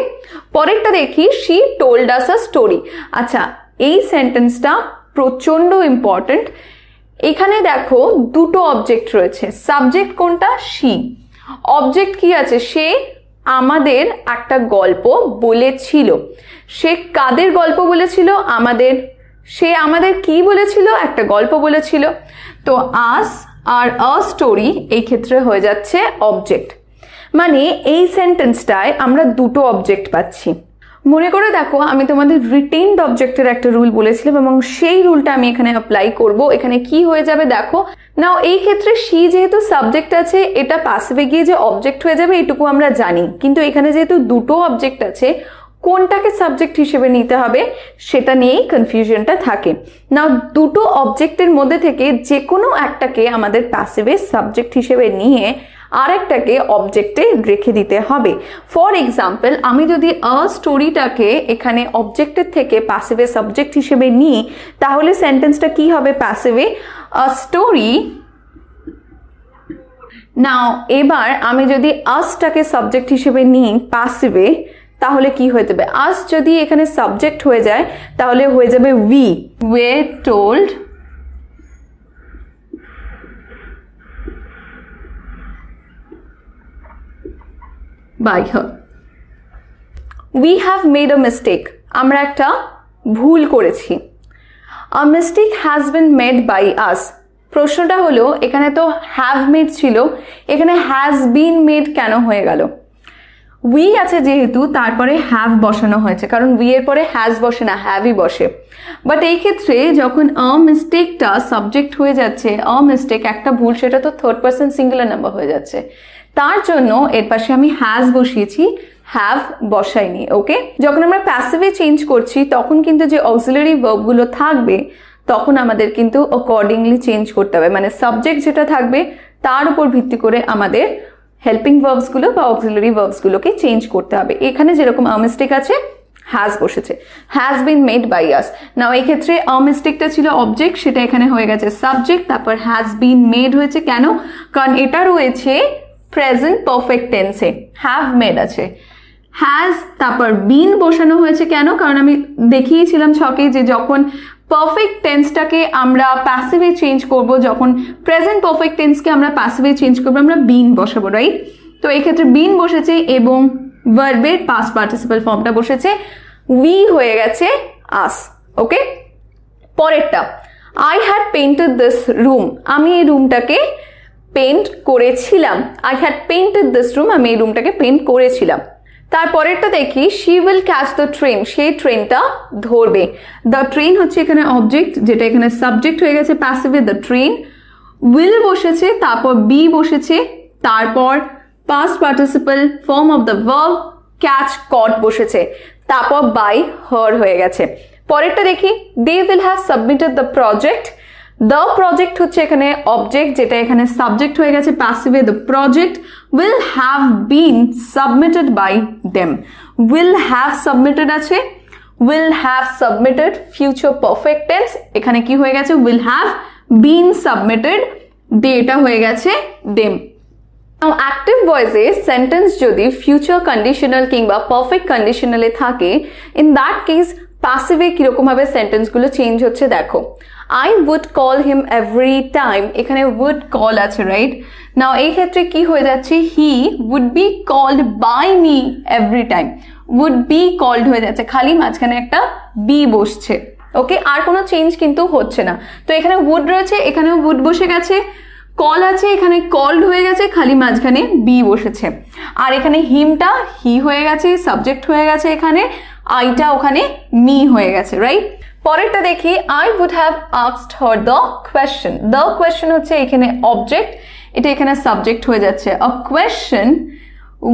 परेरटा देखी she told us a story अच्छा एई सेंटेंसटा प्रचंड इम्पोर्टेंट एखाने देखो दुटो ऑब्जेक्ट रयेछे सब्जेक्ट कोनटा शी ऑब्जेक्ट की आछे शे আমাদের একটা গল্প বলেছিল সে কাদের গল্প বলেছিল আমাদের शे आमादेर की बोलेछिलो एकटा गल्प बोलेछिलो तो आस आर अ स्टोरी एई क्षेत्रे हो जाच्छे ऑब्जेक्ट माने एई सेंटेंसटाय आमरा दुटो ऑब्जेक्ट पाच्छी मने करे देखो आमी तोमादेर रिटेन्ड ऑब्जेक्टेर एकटा रूल बोलेछिलाम एबं सेई रूलटा आमी एखाने अप्लाई करब एखाने की हये जाबे देखो नाओ एई क्षेत्रे शी जेहेतु सब्जेक्ट आछे एटा पैसिवे गिये जे ऑब्जेक्ट हये जाबे एटुकु आमरा जानी किन्तु एखाने जेहेतु दुटो ऑब्जेक्ट आछे কোনটাকে সাবজেক্ট হিসেবে নিতে হবে সেটা নিয়ে কনফিউশনটা থাকে নাও দুটো অবজেক্টের মধ্যে থেকে যে কোনো একটাকে আমাদের প্যাসিভে সাবজেক্ট হিসেবে নিয়ে আরেকটাকে অবজেক্টে রেখে দিতে হবে ফর এক্সাম্পল আমি যদি আ স্টোরিটাকে এখানে অবজেক্টের থেকে প্যাসিভে সাবজেক্ট হিসেবে নিই তাহলে সেন্টেন্সটা কি হবে প্যাসিভে আ স্টোরি নাও এবার আমি যদি আসটাকে সাবজেক্ট হিসেবে নিই প্যাসিভে তাহলে কি হয়ে যাবে আজ যদি এখানে সাবজেক্ট হয়ে যায় তাহলে হয়ে যাবে we were told by her we have made a mistake আমরা একটা ভুল করেছি a mistake has been made by us প্রশ্নটা হলো এখানে তো হ্যাভ মেড ছিল এখানে হ্যাজ বিন মেড কেন হয়ে গেল উই আছে যেহেতু তারপরে হ্যাভ বসানো হয়েছে কারণ উই এর পরে হ্যাজ বসে না হ্যাভই বসে বাট এই ক্ষেত্রে যখন আ মিস্টেকটা সাবজেক্ট হয়ে যাচ্ছে আ মিস্টেক একটা ভুল সেটা তো থার্ড পারসন সিঙ্গুলার নাম্বার হয়ে যাচ্ছে তার জন্য এর পাশে আমি হ্যাজ বসিয়েছি হ্যাভ বসাইনি ওকে যখন আমরা প্যাসিভে চেঞ্জ করছি তখন কিন্তু যে অক্সিলারি ভার্ব গুলো থাকবে তখন আমাদের কিন্তু অ্যাকর্ডিংলি চেঞ্জ করতে হবে মানে সাবজেক্ট যেটা থাকবে তার উপর ভিত্তি করে আমাদের हेल्पिंग वर्ब्स गुलो बा ऑक्सिलरी वर्ब्स गुलो के चेंज करते हबे एखाने जेरकम आ मिस्टेक आछे हैज बसेछे has been made by us now एई क्षेत्रे आ मिस्टेकटा छिलो ऑब्जेक्ट सेटा एखाने होये गेछे सब्जेक्ट तारपर हैज बीन मेड होयेछे केनो कारण एटा रयेछे प्रेजेंट परफेक्ट टेंसे हैव मेड आछे हैज तारपर बीन बसानो होयेछे केनो कारण आमी देखिएछिलाम छके जे जखन परफेक्ट टेंसটাকে আমরা প্যাসিভে চেঞ্জ করব যখন প্রেজেন্ট পারফেক্ট টেন্সকে আমরা প্যাসিভে চেঞ্জ করব আমরা বিন বসাবো রাইট তো এই ক্ষেত্রে বিন বসেছে এবং ভার্বের পাস্ট পার্টিসিপল ফর্মটা বসেছে উই হয়ে গেছে আস ওকে পরেরটা I had painted this room আমি এই রুমটাকে পেইন্ট করেছিলাম। I had painted this room, আমি এই রুমটাকে পেইন্ট করেছিলাম। তারপরেরটা দেখি, she will catch the train, সেই ট্রেনটা ধরবে। The train হচ্ছে এখানে অবজেক্ট, যেটা এখানে সাবজেক্ট হয়ে গেছে প্যাসিভে। The train will বসেছে, তারপর be বসেছে, তারপর past participle form of the verb catch caught বসেছে, তারপর by her হয়ে গেছে। পরেরটা দেখি, they will have submitted the project। The project হচ্ছে এখানে অবজেক্ট, যেটা এখানে সাবজেক্ট হয়ে গেছে প্যাসিভে। The project will have been submitted by them। Will have submitted আছে, will have submitted future perfect tense, এখানে কি হয়ে গেছে will have been submitted, এটা হয়ে গেছে them। Now active voice এ sentence যদি future conditional কিংবা perfect conditional এ থাকে, in that case passive কি রকম ভাবে সেন্টেন্স গুলো চেঞ্জ হচ্ছে দেখো। I would call him every time, এখানে would call আছে, রাইট? নাও এই ক্ষেত্রে কি হয়ে যাচ্ছে, he would be called by me every time, would be called হয়ে যাচ্ছে, খালি মাঝখানে একটা be বসছে, ওকে? আর কোনো চেঞ্জ কিন্তু হচ্ছে না। তো এখানে would রয়েছে, এখানেও would বসে গেছে, কল আছে, এখানে কলড হয়ে গেছে, খালি মাঝখানে বি বসেছে। আর এখানে হিমটা হি হয়ে গেছে, সাবজেক্ট হয়ে গেছে, এখানে আইটা ওখানে মি হয়ে গেছে, রাইট? পরেরটা দেখি, I would have asked her the question. The question হচ্ছে এখানে অবজেক্ট, এটা এখানে সাবজেক্ট হয়ে যাচ্ছে। আ কোয়েশ্চন,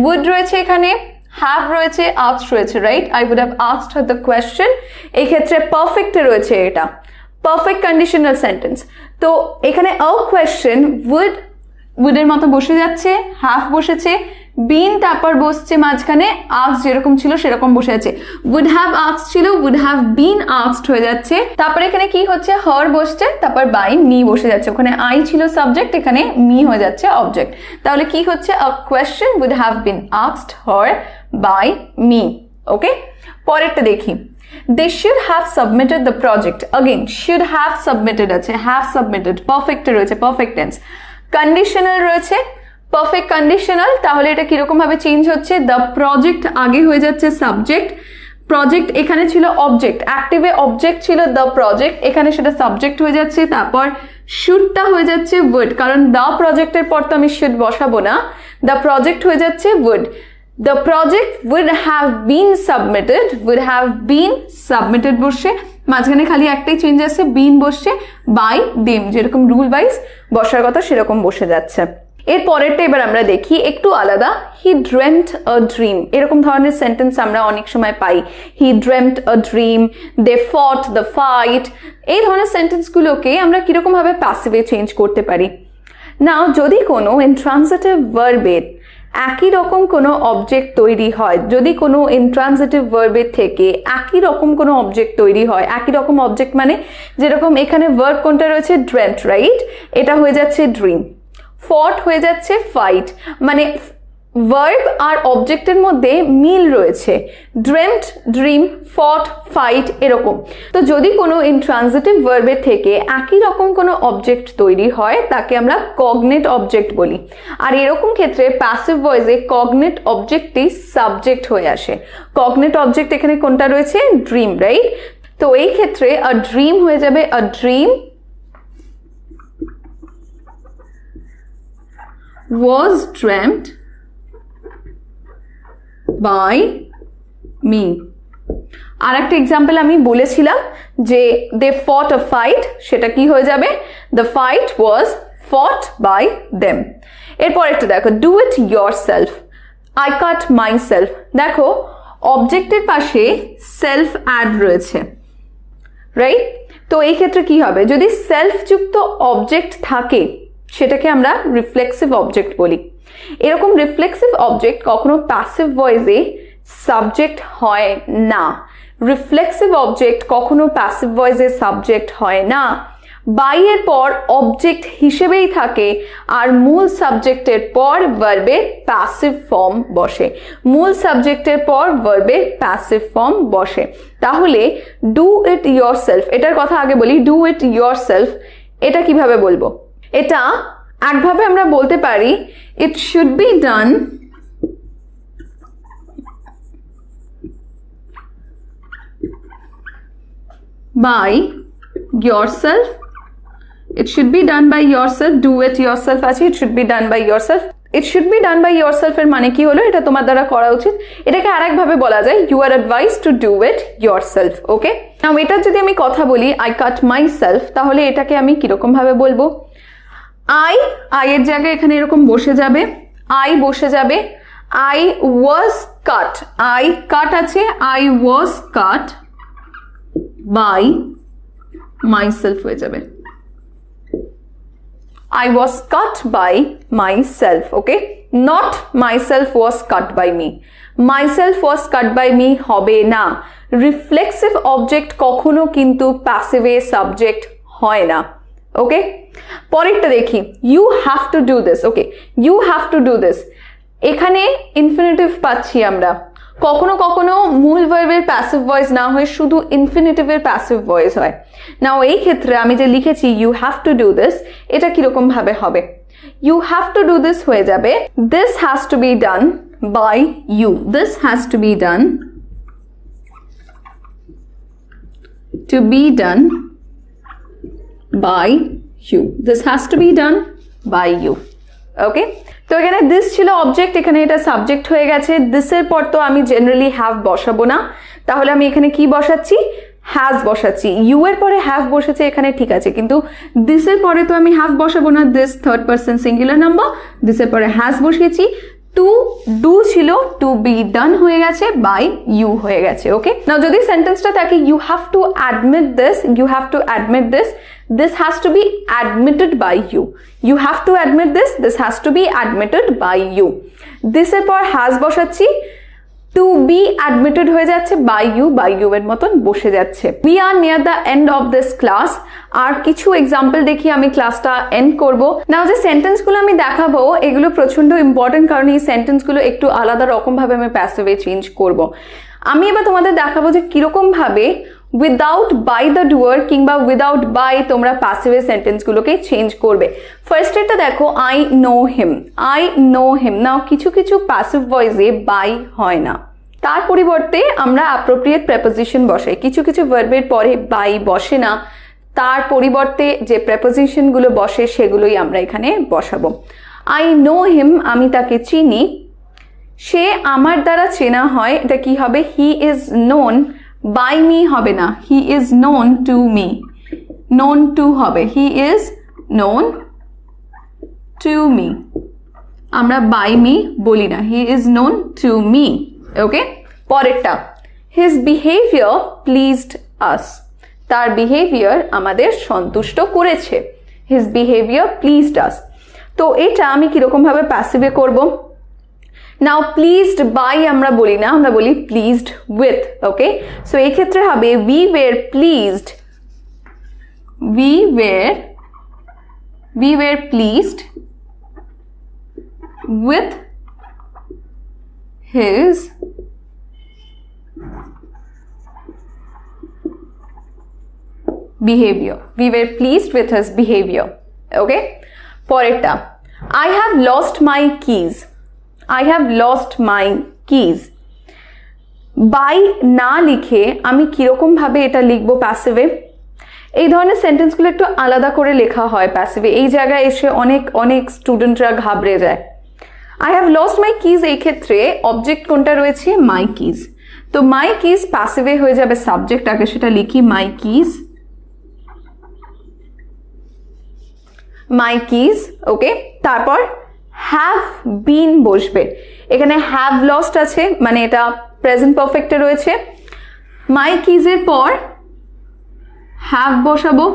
উড রয়েছে, এখানে হ্যাভ রয়েছে, আস্কড রয়েছে, right? I would have asked her the question, এই ক্ষেত্রে পারফেক্টে রয়েছে, এটা পারফেক্ট কন্ডিশনাল সেন্টেন্স। তো এখানে আ কোয়েশ্চন উড, উডের মতো বসে যাচ্ছে, হ্যাভ বসেছে, বিন তারপর বসছে মাঝখানে, আস্কড যেরকম ছিল সেরকম বসে আছে। উড হ্যাভ আস্কড ছিল, উড হ্যাভ বিন আস্কড হয়ে যাচ্ছে, তারপর এখানে কি হচ্ছে হার বসছে, তারপর বাই মি বসে যাচ্ছে। ওখানে আই ছিল সাবজেক্ট, এখানে মি হয়ে যাচ্ছে অবজেক্ট। তাহলে কি হচ্ছে, a question would have been asked her by me, okay? পরেরটা দেখি, they should have submitted the project, again should have submitted আছে, have submitted perfect রয়েছে, perfect tense, conditional রয়েছে, perfect conditional। তাহলে এটা কি রকম ভাবে চেঞ্জ হচ্ছে, the project আগে হয়ে যাচ্ছে subject, project এখানে ছিল object, active এ object ছিল the project, এখানে সেটা subject হয়ে যাচ্ছে, তারপর should-টা হয়ে যাচ্ছে would, কারণ the project এর পর তো আমি should বসাবো না, the project হয়ে যাচ্ছে would। The project would have been submitted, would have been submitted বসে, মাঝখানে খালি একটাই চেঞ্জ আছে, been বসে, by them, যেরকম রুল ওয়াইজ বসার কথা সেরকম বসে যাচ্ছে। এর পরেরটা এবার আমরা দেখি, একটু আলাদা, he dreamt a dream, এরকম ধরনের সেন্টেন্স আমরা অনেক সময় পাই। he dreamt a dream, they fought the fight, এই ধরনের সেন্টেন্সগুলোকে আমরা কিরকম ভাবে প্যাসিভে চেঞ্জ করতে পারি? নাও যদি কোনো ইনট্রান্সিটিভ ভার্বের একই রকম কোনো অবজেক্ট তৈরি হয়, যদি কোনো ইনট্রান্সিটিভ ভার্বের থেকে একই রকম কোনো অবজেক্ট তৈরি হয়, একই রকম অবজেক্ট মানে যেরকম এখানে ভার্ব কোনটা রয়েছে dreamt, রাইট? এটা হয়ে যাচ্ছে ড্রিম, fought হয়ে যাচ্ছে ফাইট, মানে ভার্ব আর অবজেক্টের মধ্যে মিল রয়েছে, dreamt ড্রিম, fought ফাইট এরকম। তো যদি কোনো ইনট্রান্সিটিভ ভার্বের থেকে একই রকম কোনো অবজেক্ট তৈরি হয়, তাকে আমরা কগনেট অবজেক্ট বলি। আর এরকম ক্ষেত্রে প্যাসিভ ভয়েসে কগনেট অবজেক্টটি সাবজেক্ট হয়ে আসে। কগনেট অবজেক্ট এখানে কোনটা রয়েছে, ড্রিম, রাইট? তো এই ক্ষেত্রে আ ড্রিম হয়ে যাবে a dream was dreamt by me। আর একটা এক্সাম্পল আমি বলেছিলাম যে they fought a fight, সেটা কি হয়ে যাবে the fight was fought by them। এরপর একটু দেখো, do it yourself, I cut myself। দেখো অবজেক্টের পাশে self add রয়েছে, রাইট? তো এই ক্ষেত্রে কি হবে, যদি self যুক্ত অবজেক্ট থাকে সেটাকে আমরা রিফ্লেক্সিভ অবজেক্ট বলি। এরকম রিফ্লেক্সিভ অবজেক্ট কখনো প্যাসিভ ভয়েসে সাবজেক্ট হয় না, রিফ্লেক্সিভ অবজেক্ট কখনো প্যাসিভ ভয়েসে সাবজেক্ট হয় না, বাই এর পর অবজেক্ট হিসেবেই থাকে, আর মূল সাবজেক্টের পর ভার্বের প্যাসিভ ফর্ম বসে, মূল সাবজেক্টের পর ভার্বের প্যাসিভ ফর্ম বসে। তাহলে ডু ইট ইয়োরসেলফ, এটার কথা আগে বলি, ডু ইট ইয়োরসেলফ, এটা কিভাবে বলবো? এটা একভাবে আমরা বলতে পারি, it should be done by yourself It should be done by yourself. Do it yourself. It should be done by yourself. It should be done by yourself. এর মানে কি হলো? এটা তোমার দ্বারা করা উচিত। এটাকে আরেকভাবে বলা যায়, you are advised to do it yourself. Okay? Now এটা যদি আমি কথা বলি, I cut myself, তাহলে এটাকে আমি কিরকম ভাবে বলবো? I এর জায়গায় এখানে এরকম বসে যাবে, I বসে যাবে, I was cut. I cut আছে, I was cut by myself হয়ে যাবে। I was cut by myself, okay? Not myself was cut by me. Myself was cut by me hobe na. Reflexive object kokhono kintu passive subject hoy na, okay? Porekta dekhi. You have to do this, okay? You have to do this. Ekhane infinitive pacchi amra. Kokhono kokhono mool verb er passive voice na hoy shudhu infinitive er passive voice hoy. Now ei khetre ami je likhechi you have to do this eta ki rokom bhabe hobe you have to do this hoye jabe this has to be done by you this has to be done by you this has to be done by you okay তো এখানে this ছিল object এখানে এটা subject হয়ে গেছে this এর পর তো আমি জেনারেলি have বসাবো না তাহলে আমি এখানে কি বসাচ্ছি has বসাচ্ছি you এর পরে have বসেছে এখানে ঠিক আছে কিন্তু this এর পরে তো আমি have বসাবো না this third person singular number this এর পরে has বসিয়েছি to do ছিল to be done হয়ে গেছে by you হয়ে গেছে ওকে নাও যদি সেন্টেন্সটা থাকে you have to admit this you have to admit this this has to be admitted by you you have to admit this this has to be admitted by you this এর পর has বসাচ্ছি to be admitted হয়ে যাচ্ছে by you এর মতন বসে যাচ্ছে we are near the end of this class আর কিছু एग्जांपल দেখি আমি ক্লাসটা এন্ড করব নাও যে সেন্টেন্স গুলো আমি দেখাবো এগুলো প্রচন্ড ইম্পর্টেন্ট কারণ এই সেন্টেন্স গুলো একটু আলাদা রকম ভাবে আমি প্যাসিভে চেঞ্জ করব আমি এবার তোমাদের দেখাবো যে কি রকম ভাবে without by the doer কিংবা without by তোমরা প্যাসিভে সেন্টেন্স গুলোকে চেঞ্জ করবে ফার্স্ট এটা দেখো I know him নাও কিছু কিছু প্যাসিভ ভয়েসে by হয় না তার পরিবর্তে আমরা appropriate preposition বসাই কিছু কিছু ভার্বের পরে by বসে না তার পরিবর্তে যে preposition গুলো বসে সেগুলোই আমরা এখানে বসাবো I know him আমি তাকে চিনি সে আমার দ্বারা চেনা হয় এটা কি হবে he is known by me হবে না he is known to me known to হবে he is known to me আমরা by me বলি না he is known to me okay পরেরটা his behavior pleased us তার behavior আমাদের সন্তুষ্ট করেছে his behavior pleased us তো এটা আমি কি রকম ভাবে প্যাসিভে করব Now pleased by আমরা বলি না আমরা বলি pleased with okay so এই ক্ষেত্রে হবে we were pleased with his behavior we were pleased with his behavior okay পরেরটা I have lost my keys I have lost my keys. By ना लिखे, आमी किरकम भावे एटा लिखबो पैसिवे। এই ধরনের সেন্টেন্সগুলো একটু আলাদা করে লেখা হয় প্যাসিভে। এই জায়গায় এসে অনেক অনেক স্টুডেন্টরা ঘাবড়ে যায়। I have lost my keys এই ক্ষেত্রে অবজেক্ট কোনটা রয়েছে? My keys. তো my keys প্যাসিভে হয়ে যাবে সাবজেক্ট আগে সেটা লিখি my keys. My keys, okay? তারপর have been বসবে এখানে have lost আছে মানে এটা present perfect এ রয়েছে my keys এর পর have বসাবো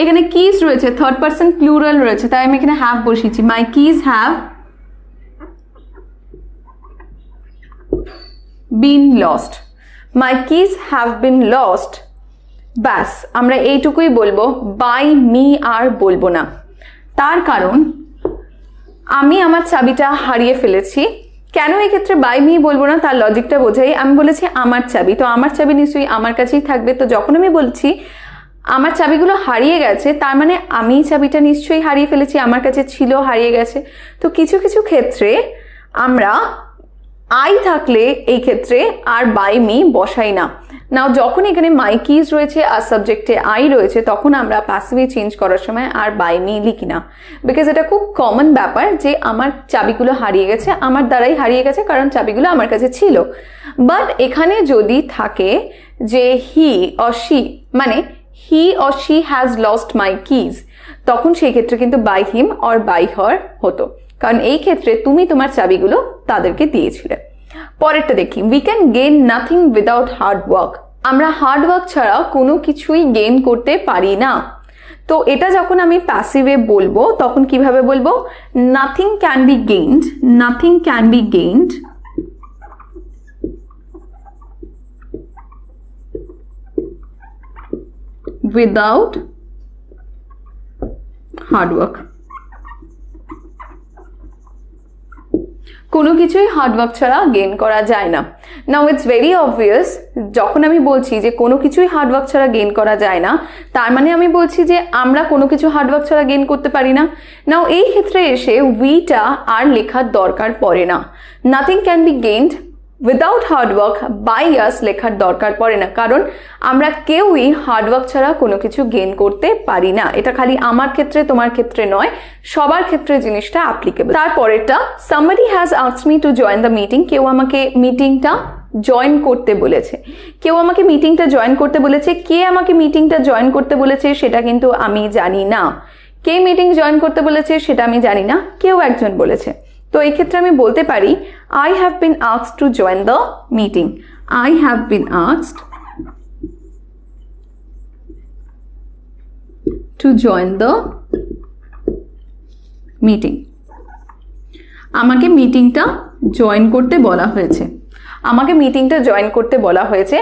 এখানে keys রয়েছে third person plural রয়েছে তাই আমি এখানে have বসিয়েছি my keys have been lost my keys have been lost ব্যাস আমরা এইটুকুই বলবো by me আর বলবো না তার কারণ আমি আমার চাবিটা হারিয়ে ফেলেছি কেন এই ক্ষেত্রে বাই মি বলবো না তার লজিকটা বোঝাই আমি বলেছি আমার চাবি তো আমার চাবি নিশ্চয়ই আমার কাছেই থাকবে তো যখন আমি বলছি আমার চাবিগুলো হারিয়ে গেছে তার মানে আমি চাবিটা নিশ্চয়ই হারিয়ে ফেলেছি আমার কাছে ছিল হারিয়ে গেছে তো কিছু কিছু ক্ষেত্রে আমরা I থাকলে এই ক্ষেত্রে আর by me বসাই না। নাও যখন এখানে my keys রয়েছে আর সাবজেক্টে I রয়েছে তখন আমরা প্যাসিভে চেঞ্জ করার সময় আর by me লিখি না। বিকজ এটা খুব কমন ব্যাপার যে আমার চাবিগুলো হারিয়ে গেছে, আমার দ্বারাই হারিয়ে গেছে কারণ চাবিগুলো আমার কাছে ছিল। বাট এখানে যদি থাকে যে he or she মানে he or she has lost my keys তখন সেই ক্ষেত্রে কিন্তু by him or by her হতো। कारण एक क्षेत्रे तुमी तुम्हार चाबीगुलो तादेरके दिएछिले। परेरटा देखी we can gain nothing without hard work। आमरा hard work छाड़ा कोनो किछुई gain करते पारी ना। तो एटा जखन आमी पैसिवे बोलबो तखन किभाबे बोलबो nothing can be gained, nothing can be gained without hard work। कोनो किछुई हार्ड वर्क छाड़ा गेन करा जाए ना। नाउ इट्स वेरी ऑब्वियस যখন আমি বলছি যে কোনো কিছুই হার্ড ওয়ার্ক ছাড়া গেইন করা যায় না তার মানে আমি বলছি যে আমরা কোনো কিছু হার্ড ওয়ার্ক ছাড়া গেইন করতে পারি না। নাও এই ক্ষেত্রে এসে উইটা আর লেখার দরকার পড়ে না। Nothing can be gained without hard work by us লেখার দরকার পড়ে না কারণ আমরা কেউই হার্ড ওয়ার্ক ছাড়া কোনো কিছু গেইন করতে পারি না। এটা খালি আমার ক্ষেত্রে তোমার ক্ষেত্রে নয় সবার ক্ষেত্রে জিনিসটা অ্যাপ্লিকেবল। তারপরেরটা somebody has asked me to join the meeting। কেউ আমাকে মিটিংটা জয়েন করতে বলেছে, কেউ আমাকে মিটিংটা জয়েন করতে বলেছে, কে আমাকে মিটিংটা জয়েন করতে বলেছে সেটা কিন্তু আমি জানি না, কে মিটিং জয়েন করতে বলেছে সেটা আমি জানি না, কেউ একজন বলেছে। तो एक क्षेत्र में बोलते पारी I have been asked to join the meeting। I have been asked to join the meeting। आमाके meeting टा join करते बोला हुए थे, आमाके meeting टा join करते बोला हुए थे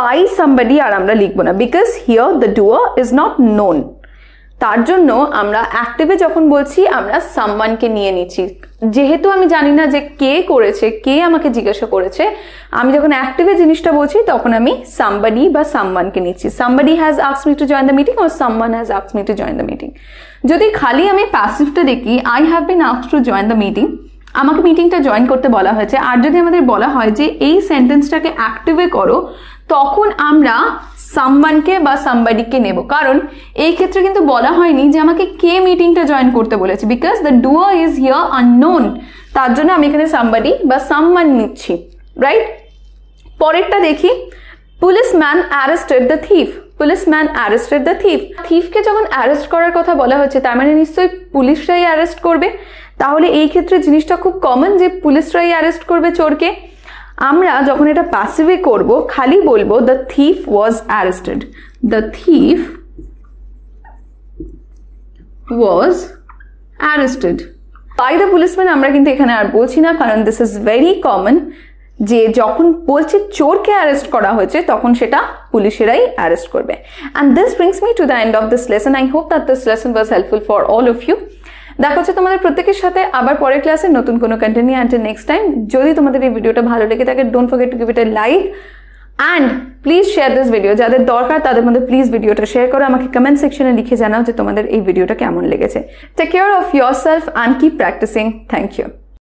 by somebody आर आमरा लिखबो ना because here the doer is not known। तार जोन्नो आमरा एक्टिवे जखन बोलছি आमरा someone के নিয়ে নিচ্ছি যেহেতু আমি জানি না যে কে করেছে কে আমাকে জিজ্ঞাসা করেছে। আমি যখন অ্যাক্টিভে জিনিসটা বলছি তখন আমি somebody বা someone কে নিচ্ছি। somebody has asked me to join the meeting or someone has asked me to join the meeting। যদি খালি আমি প্যাসিভটা দেখি I have been asked to join the meeting আমাকে মিটিংটা জয়েন করতে বলা হয়েছে আর যদি আমাদের বলা হয় যে এই সেন্টেন্সটাকে অ্যাক্টিভে করো তখন আমরা someone কে বা somebody কে নেব কারণ এই ক্ষেত্রে কিন্তু বলা হয়নি যে আমাকে কে মিটিংটা জয়েন করতে বলেছে because the doer is here unknown। তার জন্য আমি এখানে somebody বা someone নিচ্ছি, রাইট? পরেরটা দেখি policeman arrested the thief। policeman arrested the thief। থিফকে যখন অ্যারেস্ট করার কথা বলা হচ্ছে তার মানে নিশ্চয়ই পুলিশরাই অ্যারেস্ট করবে। তাহলে এই ক্ষেত্রে জিনিসটা খুব কমন যে পুলিশরাই অ্যারেস্ট করবে চোরকে। আমরা যখন এটা প্যাসিভে করব খালি বলবো the thief was arrested। the thief was arrested by the policeman। আমরা কিন্তু এখানে আর বলছি না কারণ this is very common যে যখন বলছে চোরকে অ্যারেস্ট করা হয়েছে তখন সেটা পুলিশেরাই অ্যারেস্ট করবে। and this brings me to the end of this lesson। I hope that this lesson was helpful for all of you। देखा तुम्हारे प्रत्येक साथे आबार परेर क्लासे नतून कोनो कंटेंट निये आनते नेक्स्ट टाइम। जोदि तुम्हारे ये भिडियोटा भालो लेगे थाके don't forget to give it a like and please share this video. जादेर दरकार तादेर मध्य प्लिज भिडियोटा शेयर करो। आमाके कमेंट सेक्शने लिखे जानाओ जे तुम्हारे ये भिडियोटा केमन लेगेछे। Take care of yourself and keep practising. Thank you.